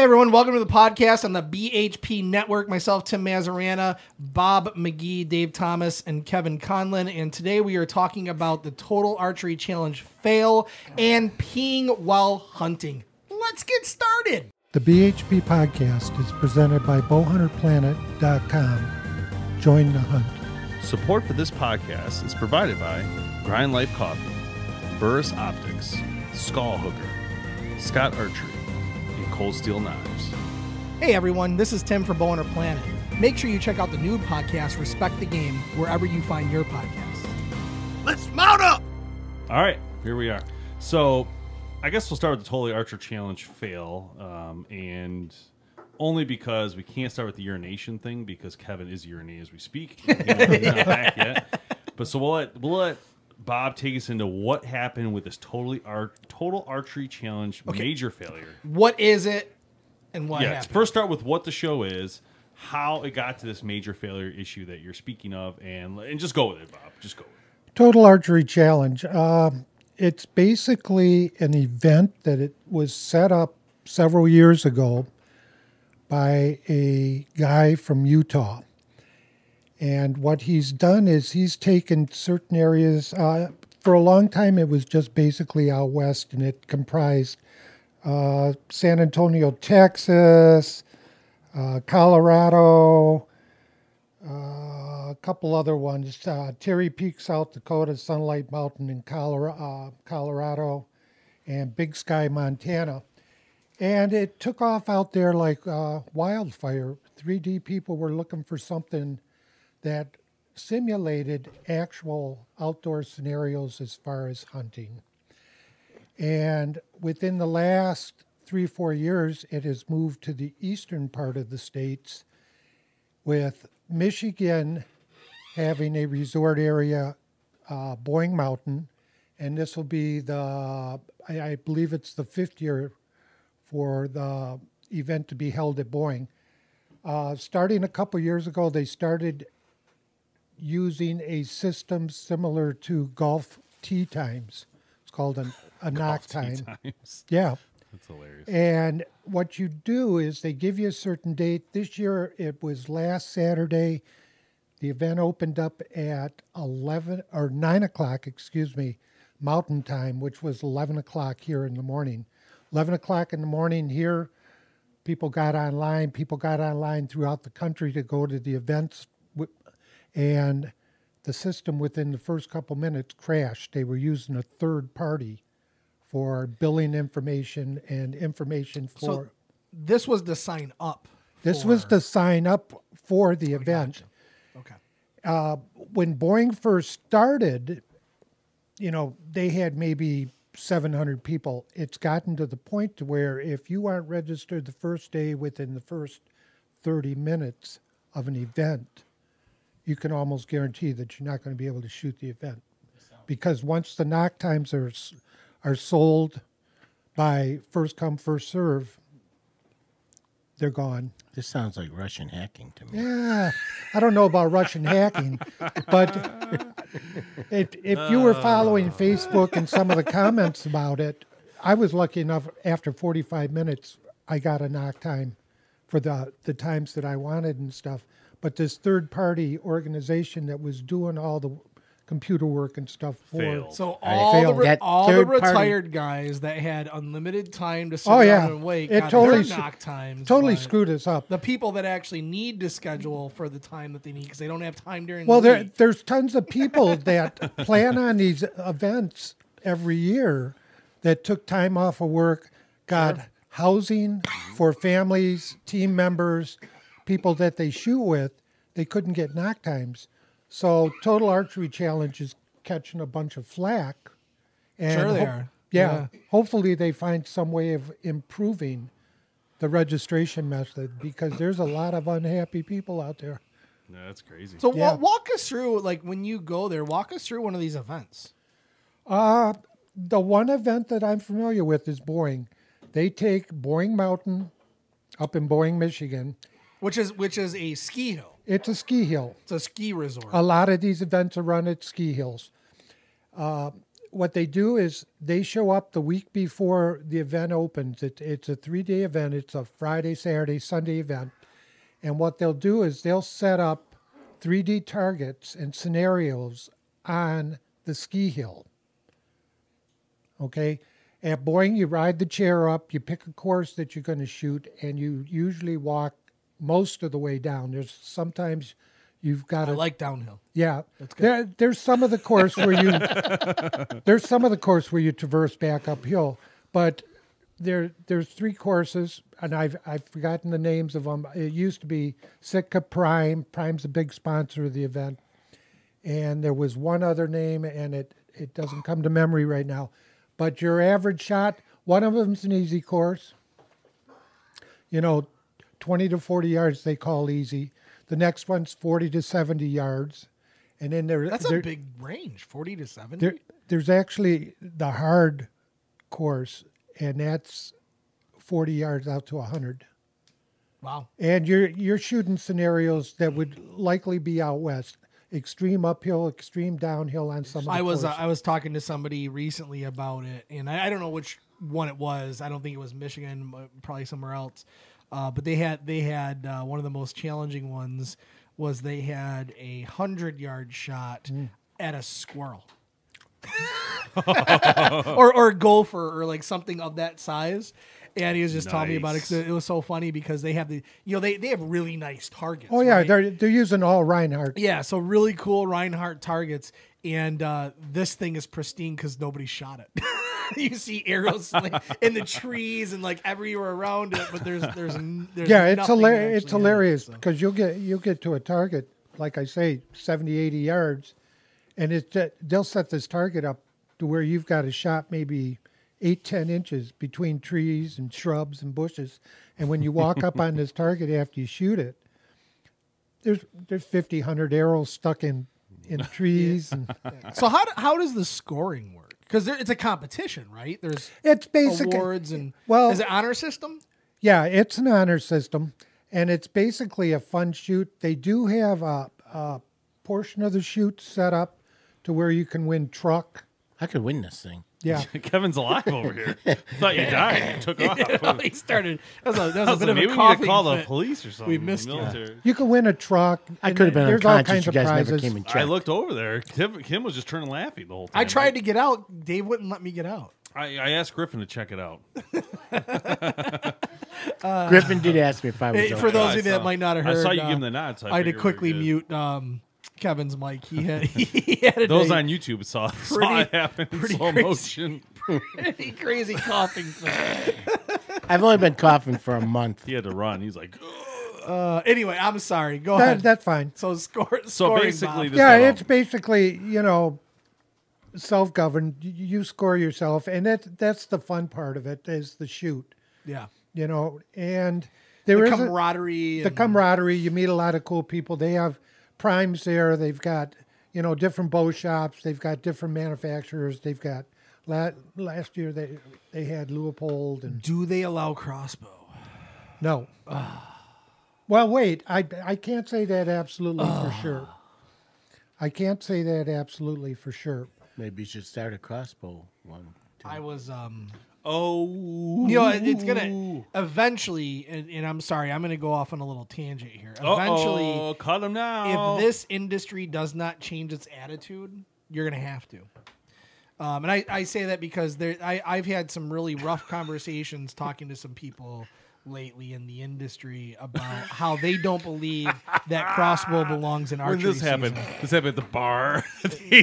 Hey everyone, welcome to the podcast on the BHP Network. Myself, Tim Mazzarana, Bob McGee, Dave Thomas, and Kevin Conlin. And today we are talking about the Total Archery Challenge fail and peeing while hunting. Let's get started. The BHP Podcast is presented by bowhunterplanet.com. Join the hunt. Support for this podcast is provided by Grind Life Coffee, Burris Optics, Skull Hooker, Scott Archery, Cold Steel Knives. Hey everyone, this is Tim from Bowhunter Planet. Make sure you check out the new podcast, Respect the Game, wherever you find your podcast. Let's mount up! All right, here we are. So, I guess we'll start with the Total Archery Challenge fail, and only because we can't start with the urination thing, because Kevin is urinating as we speak. He's not back yet. But so we'll let Bob, take us into what happened with this Total Archery Challenge major failure. What is it and what happened? First start with what the show is, how it got to this major failure issue that you're speaking of, and just go with it, Bob. Just go with it. Total Archery Challenge. It's basically an event that it was set up several years ago by a guy from Utah. And what he's done is he's taken certain areas. For a long time, it was just basically out west, and it comprised San Antonio, Texas, Colorado, a couple other ones, Terry Peak, South Dakota, Sunlight Mountain in Colorado, and Big Sky, Montana. And it took off out there like wildfire. 3D people were looking for something that simulated actual outdoor scenarios as far as hunting. And within the last 3 or 4 years, it has moved to the eastern part of the states, with Michigan having a resort area, Boeing Mountain, and this will be the, I believe it's the 5th year for the event to be held at Boeing. Starting a couple years ago, they started using a system similar to golf tee times. It's called a knock time. Yeah. That's hilarious. And what you do is they give you a certain date. This year, it was last Saturday. The event opened up at 9 o'clock, excuse me, mountain time, which was 11 o'clock here in the morning. 11 o'clock in the morning here, people got online. People got online throughout the country to go to the events. And the system within the first couple minutes crashed. They were using a third party for billing information and information for... So this was to sign up. This was to sign up for the event. Gotcha. Okay. When Boeing first started, you know, they had maybe 700 people. It's gotten to the point to where if you aren't registered the first day within the first 30 minutes of an event, you can almost guarantee that you're not going to be able to shoot the event, because once the knock times are sold by first come, first serve, they're gone. This sounds like Russian hacking to me. Yeah, I don't know about Russian hacking, but if you were following Facebook and some of the comments about it, I was lucky enough after 45 minutes, I got a knock time for the times that I wanted and stuff. But this third-party organization that was doing all the computer work and stuff for failed. So all the retired guys that had unlimited time to sit down and wait got totally knock times. Totally screwed us up. The people that actually need to schedule for the time that they need, because they don't have time during the week. There's tons of people that plan on these events every year that took time off of work, got housing for families, team members, people that they shoot with. They couldn't get knock times. So Total Archery Challenge is catching a bunch of flack. And sure they are. Yeah. Hopefully they find some way of improving the registration method, because there's a lot of unhappy people out there. No, that's crazy. So walk us through, like when you go there, walk us through one of these events. The one event that I'm familiar with is Boeing. They take Boeing Mountain up in Boeing, Michigan. Which is a ski hill. It's a ski hill. It's a ski resort. A lot of these events are run at ski hills. what they do is they show up the week before the event opens. It's a three-day event. It's a Friday, Saturday, Sunday event. And what they'll do is they'll set up 3D targets and scenarios on the ski hill. Okay? At Boeing, you ride the chair up, you pick a course that you're going to shoot, and you usually walk most of the way down. There's sometimes... You've got to like downhill. Yeah, there's some of the course where you traverse back uphill, but there's three courses, and I've forgotten the names of them. It used to be Sitka Prime. Prime's a big sponsor of the event, and there was one other name, and it doesn't come to memory right now. But your average shot, one of them's an easy course. 20 to 40 yards they call easy. The next one's 40 to 70 yards. And then that's a big range, 40 to 70. There's actually the hard course, and that's 40 yards out to 100. Wow. And you're shooting scenarios that would likely be out west. Extreme uphill, extreme downhill on some of the courses. I was talking to somebody recently about it, and I don't know which one it was. I don't think it was Michigan, probably somewhere else. But they had one of the most challenging ones was they had a 100-yard shot at a squirrel or a gopher or like something of that size. And he was just telling me about it, 'cause it was so funny because they have have really nice targets. Oh yeah. Right? They're using all Reinhardt. Yeah. So really cool Reinhardt targets. And, this thing is pristine 'cause nobody shot it. You see arrows like, in the trees and like everywhere around it, but there's yeah, it's hilarious because you'll get to a target, like I say, 70, 80 yards, and they'll set this target up to where you've got a shot maybe 8-10 inches between trees and shrubs and bushes, and when you walk up on this target after you shoot it, there's 50, 100 arrows stuck in trees. Yeah. And so how does the scoring work? Because it's a competition, right? It's basically awards and is it honor system? Yeah, it's an honor system, and it's basically a fun shoot. They do have a portion of the shoot set up to where you can win truck. I could win this thing. Yeah, Kevin's alive over here. Thought you died. You took off. He started. That was a bit of maybe a we need to call the police or something. We missed you. You could win a truck. I could have been unconscious. You guys never came and checked. I looked over there. Kim was just turning laughing the whole time. I tried to get out. Dave wouldn't let me get out. I asked Griffin to check it out. Griffin did ask me if I was. For those of you that might not have heard, I saw you give him the nod. So I had to quickly mute Kevin's mic. He had those on YouTube saw it happen in slow motion. Pretty crazy coughing thing. I've only been coughing for a month. He had to run. He's like, anyway, I'm sorry. Go ahead. That's fine. So scoring basically, it's basically self-governed. You score yourself, and that's the fun part of it is the shoot. Yeah, and there is camaraderie. The camaraderie. You meet a lot of cool people. They have primes there. They've got, different bow shops. They've got different manufacturers. They've got last year they had Leupold. And do they allow crossbow? No. Well, wait. I can't say that absolutely for sure. I can't say that absolutely for sure. Maybe you should start a crossbow one. Two. I was it's gonna eventually, and I'm sorry, I'm gonna go off on a little tangent here. Eventually, cut them now. If this industry does not change its attitude, you're gonna have to. And I say that because I've had some really rough conversations talking to some people lately in the industry about how they don't believe that crossbow belongs in archery. When this happened? This happened at the bar.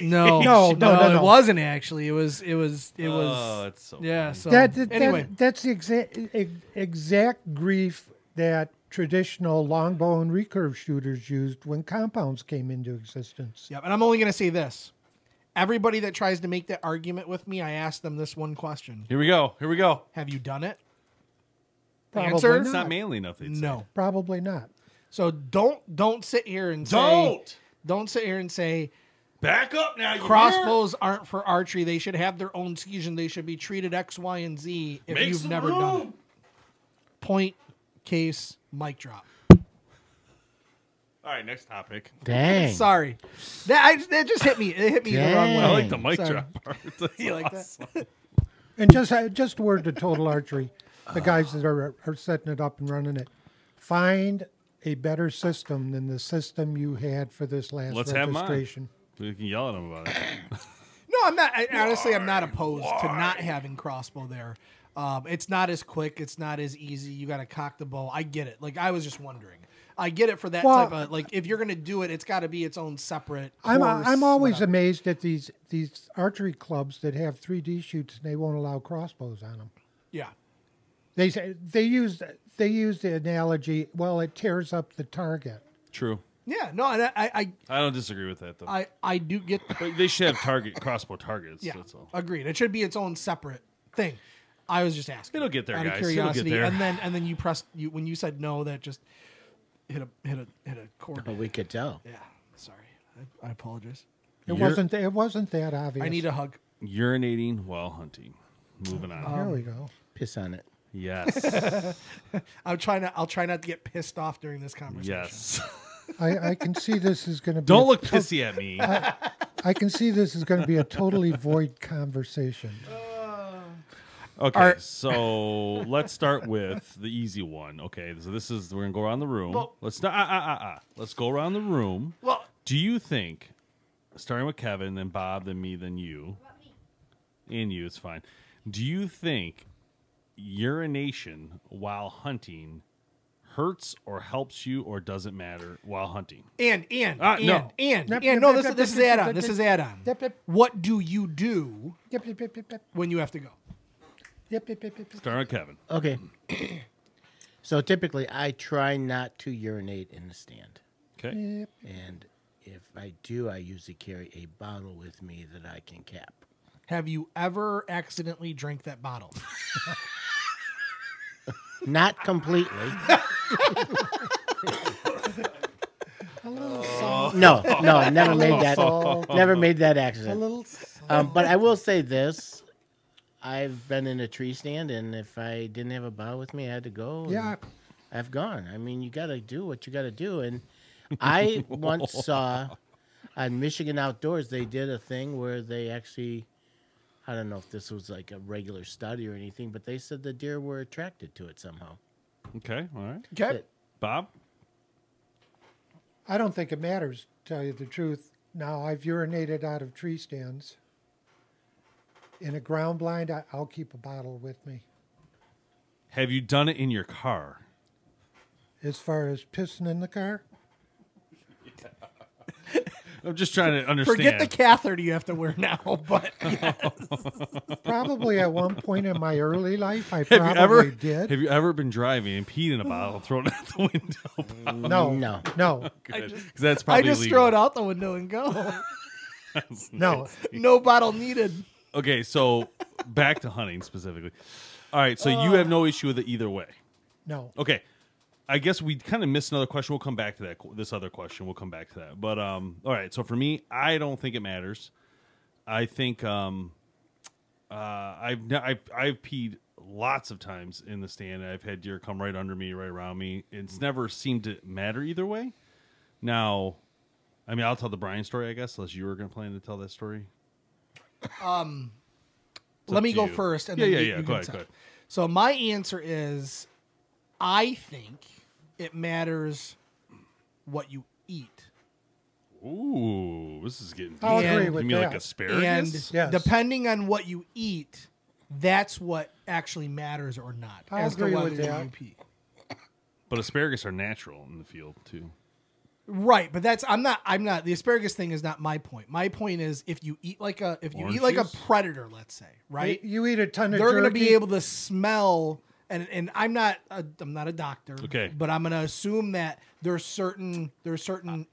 No, it wasn't actually. It was. Oh, it's so. Yeah. Funny. So that's the exact grief that traditional longbow and recurve shooters used when compounds came into existence. Yeah, and I'm only going to say this. Everybody that tries to make that argument with me, I ask them this one question. Here we go. Have you done it? Answer? It's not manly enough. No, probably not. So don't sit here and say back up now. Crossbows aren't for archery. They should have their own season. They should be treated X, Y, and Z. If you've never done it, point, case, mic drop. All right, next topic. Dang. Sorry. That just hit me. It hit me the wrong way. I like the mic drop part. You like that? And just word to Total Archery, the guys that are setting it up and running it, find a better system than the system you had for this last registration. We can yell at them about it. No, I'm not. I'm not opposed to not having crossbow there. It's not as quick. It's not as easy. You got to cock the bow. I get it. Like, I was just wondering. I get it for that type of, like, if you're going to do it, it's got to be its own separate course, I'm always amazed at these archery clubs that have 3D shoots and they won't allow crossbows on them. Yeah. They use the analogy, well, it tears up the target. True. Yeah, no, and I don't disagree with that, though. I do get that. They should have crossbow targets. Yeah, that's all. Agreed. It should be its own separate thing. I was just asking. It'll get there, guys. Curiosity, it'll get there. And then when you said no, that just hit a chord. Oh, we could tell. Yeah, sorry. I apologize. It wasn't that obvious. I need a hug. Urinating while hunting. Moving on. There we go. Piss on it. Yes. I'll try not to get pissed off during this conversation. Yes. I can see this is going to be... Don't look pissy at me. I can see this is going to be a totally void conversation. Okay, so let's start with the easy one. Okay, so this is... We're going to go around the room. Well, let's go around the room. Well, do you think, starting with Kevin, then Bob, then me, then you... And you, it's fine. Do you think urination while hunting... hurts or helps you or doesn't matter while hunting? This is add-on. This is add-on. What do you do when you have to go? Start with Kevin. Okay. So typically, I try not to urinate in the stand. Okay. And if I do, I usually carry a bottle with me that I can cap. Have you ever accidentally drank that bottle? Not completely. A little song. No, never made that accident. A little but I will say this. I've been in a tree stand, and if I didn't have a bottle with me, I had to go. Yeah. I've gone. I mean, you got to do what you got to do. And I once saw on Michigan Outdoors, they did a thing where they actually... I don't know if this was like a regular study or anything, but they said the deer were attracted to it somehow. Okay, all right. Okay. Bob? I don't think it matters, to tell you the truth. Now, I've urinated out of tree stands. In a ground blind, I'll keep a bottle with me. Have you done it in your car? As far as pissing in the car? Yeah. I'm just trying to understand. Forget the catheter you have to wear now, but yes. Probably at one point in my early life, I probably did. Have you ever been driving and peed in a bottle, thrown it out the window? Bob? No. I just throw it out the window and go. No bottle needed. Okay, so back to hunting specifically. All right, so you have no issue with it either way. No. Okay. I guess we kind of missed another question. We'll come back to that. This other question, we'll come back to that. But all right. So for me, I don't think it matters. I think I've peed lots of times in the stand. I've had deer come right under me, right around me. It's never seemed to matter either way. Now, I mean, I'll tell the Brian story, I guess, unless you were going to plan to tell that story. Let me go first. And yeah. Go ahead. So my answer is, I think it matters what you eat. Ooh, this is getting... I'll agree with that. You mean like asparagus? And depending on what you eat, that's what actually matters or not. I'll agree with that. But asparagus are natural in the field too. Right, but that's... I'm not the asparagus thing is not my point. My point is, if you eat like a predator, let's say, right? You eat a ton of... They're going to be able to smell. And I'm not a doctor, okay, but I'm gonna assume that there's certain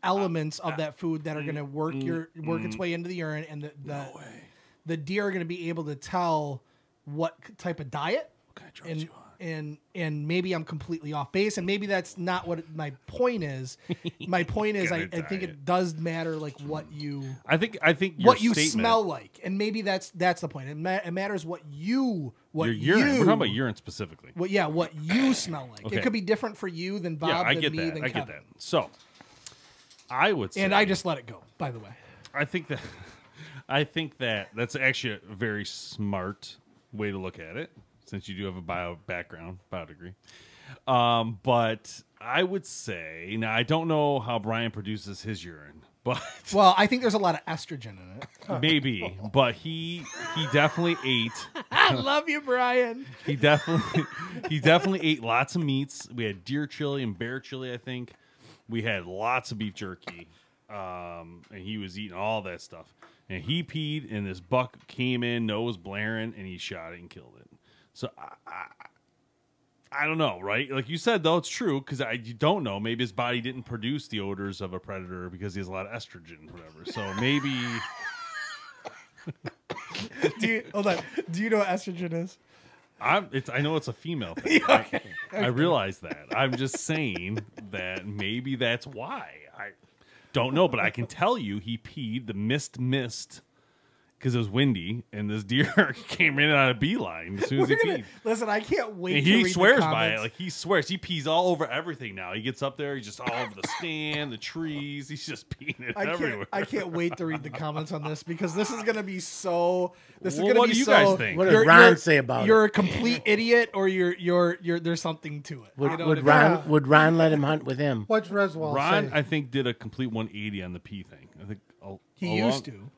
elements of that food that are gonna work its way into the urine, and the deer are gonna be able to tell what type of diet. Okay, and maybe I'm completely off base, and maybe that's not what my point is. My point is, I think it does matter, like what you... I think what you smell like, and maybe that's the point. It matters what you... Your urine. We're talking about urine specifically. Well, yeah, what you smell like. Okay. It could be different for you than Bob, than me, than Kevin. I get that. So I would say. And I just let it go, by the way. I think that that's actually a very smart way to look at it, since you do have a bio background, bio degree. But I would say, now I don't know how Brian produces his urine, but well, I think there's a lot of estrogen in it. Maybe, but he definitely ate. I love you, Brian. He definitely ate lots of meats. We had deer chili and bear chili, I think. We had lots of beef jerky. And he was eating all that stuff. And he peed, and this buck came in, nose blaring, and he shot it and killed it. So I don't know, right? Like you said, though, it's true, because you don't know. Maybe his body didn't produce the odors of a predator because he has a lot of estrogen or whatever. So maybe... Hold on. Do you know what estrogen is? I know it's a female thing. Okay. I realize that. I'm just saying that maybe that's why. I don't know, but I can tell you he peed. The mist... Because it was windy, and this deer came in on a beeline as soon as he peed. Listen, I can't wait. And he swears by it. Like, he swears. He pees all over everything now. He gets up there. He's just all over the stand, the trees. He's just peeing it everywhere. I can't wait to read the comments on this, because this is going to be so. What do you guys think? What did Ron say about it? You're a complete idiot, or you're there's something to it. Would Ron let him hunt with him? What's Reswell? Ron, I think, did a complete 180 on the pee thing. I think he used to.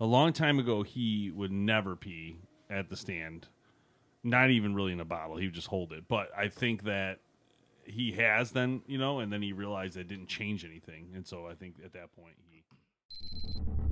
A long time ago, he would never pee at the stand, not even really in a bottle. He would just hold it. But I think that he has then, you know, and then he realized it didn't change anything. And so I think at that point, he...